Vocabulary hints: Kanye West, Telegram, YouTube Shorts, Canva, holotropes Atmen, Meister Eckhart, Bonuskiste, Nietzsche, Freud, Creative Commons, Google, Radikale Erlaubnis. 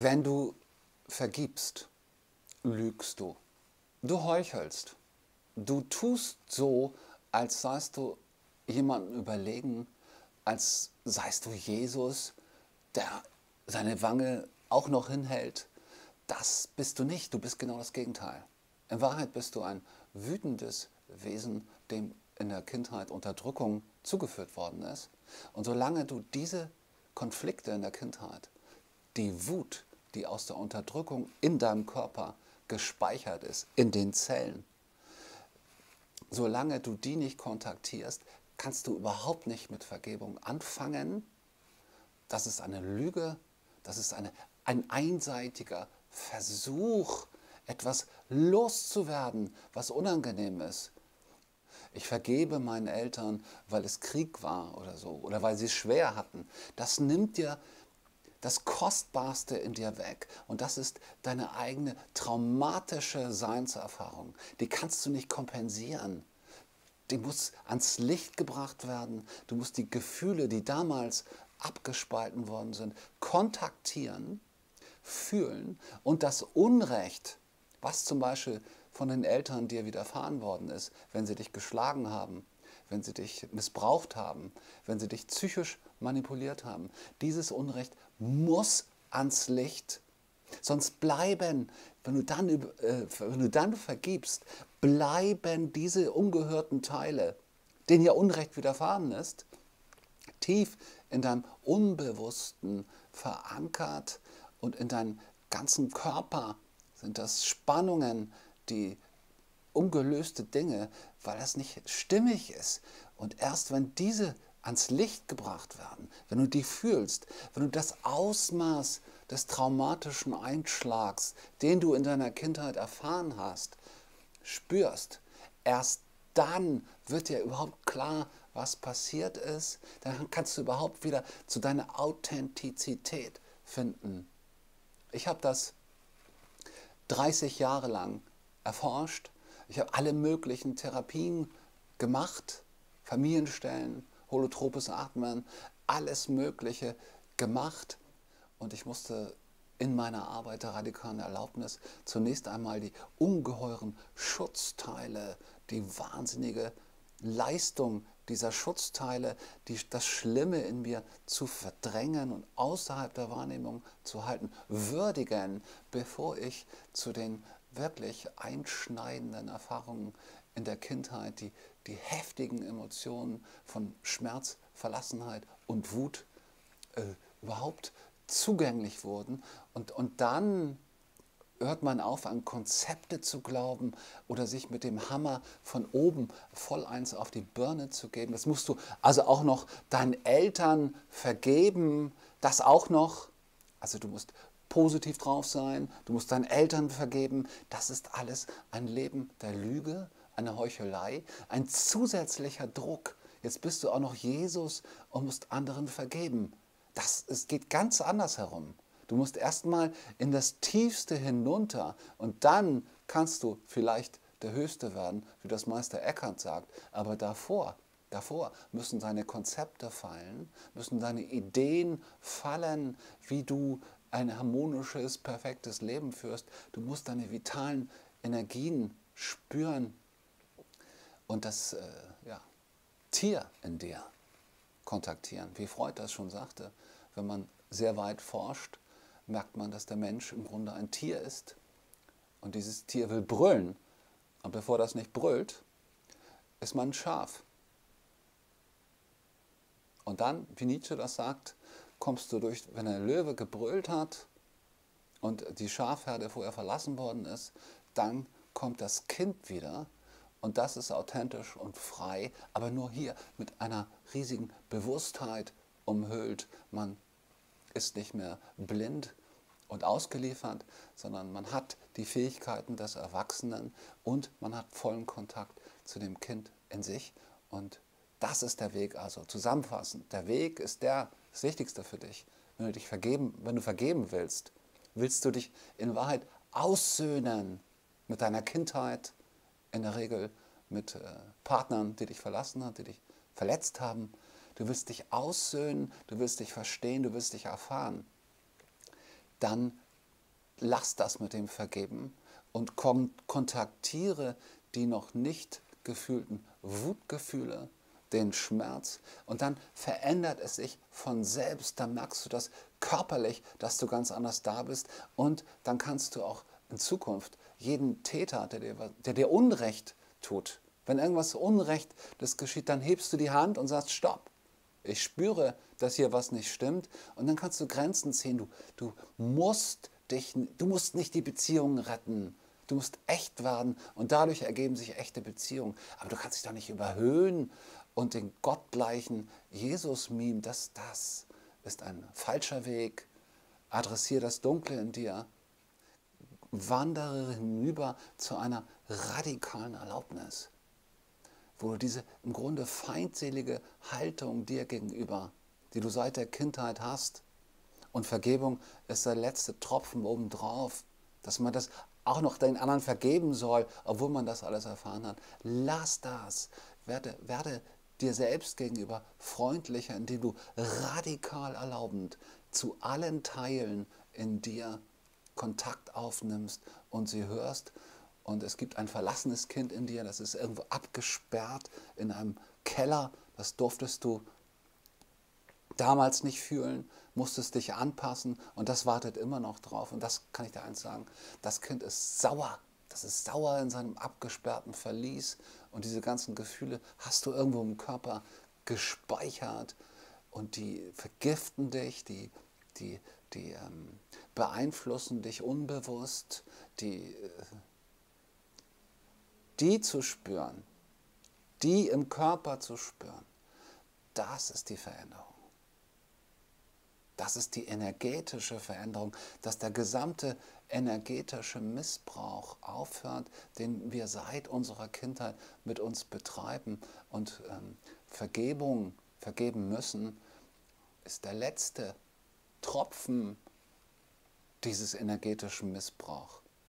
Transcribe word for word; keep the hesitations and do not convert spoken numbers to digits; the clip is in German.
Wenn du vergibst, lügst du. Du heuchelst. Du tust so, als seist du jemandem überlegen, als seist du Jesus, der seine Wange auch noch hinhält. Das bist du nicht. Du bist genau das Gegenteil. In Wahrheit bist du ein wütendes Wesen, dem in der Kindheit Unterdrückung zugeführt worden ist. Und solange du diese Konflikte in der Kindheit, die Wut, die aus der Unterdrückung in deinem Körper gespeichert ist, in den Zellen. Solange du die nicht kontaktierst, kannst du überhaupt nicht mit Vergebung anfangen. Das ist eine Lüge, das ist eine, ein einseitiger Versuch, etwas loszuwerden, was unangenehm ist. Ich vergebe meinen Eltern, weil es Krieg war oder so, oder weil sie es schwer hatten. Das nimmt dir das Kostbarste in dir weg. Und das ist deine eigene traumatische Seinserfahrung. Die kannst du nicht kompensieren. Die muss ans Licht gebracht werden. Du musst die Gefühle, die damals abgespalten worden sind, kontaktieren, fühlen und das Unrecht, was zum Beispiel von den Eltern dir widerfahren worden ist, wenn sie dich geschlagen haben, wenn sie dich missbraucht haben, wenn sie dich psychisch manipuliert haben. Dieses Unrecht muss ans Licht, sonst bleiben, wenn du dann, äh, wenn du dann vergibst, bleiben diese ungehörten Teile, denen ja Unrecht widerfahren ist, tief in deinem Unbewussten verankert und in deinem ganzen Körper sind das Spannungen, die ungelöste Dinge, weil das nicht stimmig ist. Und erst wenn diese ans Licht gebracht werden, wenn du die fühlst, wenn du das Ausmaß des traumatischen Einschlags, den du in deiner Kindheit erfahren hast, spürst, erst dann wird dir überhaupt klar, was passiert ist, dann kannst du überhaupt wieder zu deiner Authentizität finden. Ich habe das dreißig Jahre lang erforscht. Ich habe alle möglichen Therapien gemacht, Familienstellen, holotropes Atmen, alles Mögliche gemacht. Und ich musste in meiner Arbeit der radikalen Erlaubnis zunächst einmal die ungeheuren Schutzteile, die wahnsinnige Leistung dieser Schutzteile, die, das Schlimme in mir zu verdrängen und außerhalb der Wahrnehmung zu halten, würdigen, bevor ich zu den wirklich einschneidenden Erfahrungen in der Kindheit, die, die heftigen Emotionen von Schmerz, Verlassenheit und Wut äh, überhaupt zugänglich wurden. Und, und dann hört man auf, an Konzepte zu glauben oder sich mit dem Hammer von oben voll eins auf die Birne zu geben. Das musst du also auch noch deinen Eltern vergeben, das auch noch. Also du musst positiv drauf sein, du musst deinen Eltern vergeben. Das ist alles ein Leben der Lüge, eine Heuchelei, ein zusätzlicher Druck. Jetzt bist du auch noch Jesus und musst anderen vergeben. Das, es geht ganz anders herum. Du musst erstmal in das Tiefste hinunter und dann kannst du vielleicht der Höchste werden, wie das Meister Eckhart sagt. Aber davor, davor müssen deine Konzepte fallen, müssen deine Ideen fallen, wie du ein harmonisches, perfektes Leben führst. Du musst deine vitalen Energien spüren und das äh, ja, Tier in dir kontaktieren. Wie Freud das schon sagte, wenn man sehr weit forscht, merkt man, dass der Mensch im Grunde ein Tier ist. Und dieses Tier will brüllen. Und bevor das nicht brüllt, ist man ein Schaf. Und dann, wie Nietzsche das sagt, kommst du durch, wenn der Löwe gebrüllt hat und die Schafherde vorher verlassen worden ist, dann kommt das Kind wieder und das ist authentisch und frei, aber nur hier mit einer riesigen Bewusstheit umhüllt. Man ist nicht mehr blind und ausgeliefert, sondern man hat die Fähigkeiten des Erwachsenen und man hat vollen Kontakt zu dem Kind in sich. Und das ist der Weg, also zusammenfassend. Der Weg ist der, das Wichtigste für dich. Wenn du, dich vergeben, wenn du vergeben willst, willst du dich in Wahrheit aussöhnen mit deiner Kindheit, in der Regel mit äh, Partnern, die dich verlassen haben, die dich verletzt haben. Du willst dich aussöhnen, du willst dich verstehen, du willst dich erfahren. Dann lass das mit dem Vergeben und kontaktiere die noch nicht gefühlten Wutgefühle, den Schmerz, und dann verändert es sich von selbst. Dann merkst du das körperlich, dass du ganz anders da bist, und dann kannst du auch in Zukunft jeden Täter, der dir, der dir Unrecht tut, wenn irgendwas Unrecht das geschieht, dann hebst du die Hand und sagst, stopp, ich spüre, dass hier was nicht stimmt, und dann kannst du Grenzen ziehen. Du, du, musst, dich, du musst nicht die Beziehungen retten. Du musst echt werden, und dadurch ergeben sich echte Beziehungen. Aber du kannst dich doch nicht überhöhen und den gottgleichen Jesus mimen. Das, das ist ein falscher Weg. Adressiere das Dunkle in dir. Wandere hinüber zu einer radikalen Erlaubnis, wo du diese im Grunde feindselige Haltung dir gegenüber, die du seit der Kindheit hast, und Vergebung ist der letzte Tropfen obendrauf, dass man das auch noch den anderen vergeben soll, obwohl man das alles erfahren hat. Lass das. Werde, werde dir selbst gegenüber freundlicher, indem du radikal erlaubend zu allen Teilen in dir Kontakt aufnimmst und sie hörst. Und es gibt ein verlassenes Kind in dir, das ist irgendwo abgesperrt in einem Keller. Das durftest du damals nicht fühlen, musstest dich anpassen, und das wartet immer noch drauf. Und das kann ich dir eins sagen, das Kind ist sauer. Das ist sauer in seinem abgesperrten Verlies. Und diese ganzen Gefühle hast du irgendwo im Körper gespeichert. Und die vergiften dich, die, die, die ähm, beeinflussen dich unbewusst, die... Äh, Die zu spüren, die im Körper zu spüren, das ist die Veränderung. Das ist die energetische Veränderung, dass der gesamte energetische Missbrauch aufhört, den wir seit unserer Kindheit mit uns betreiben und ähm, Vergebung vergeben müssen, ist der letzte Tropfen dieses energetischen Missbrauchs.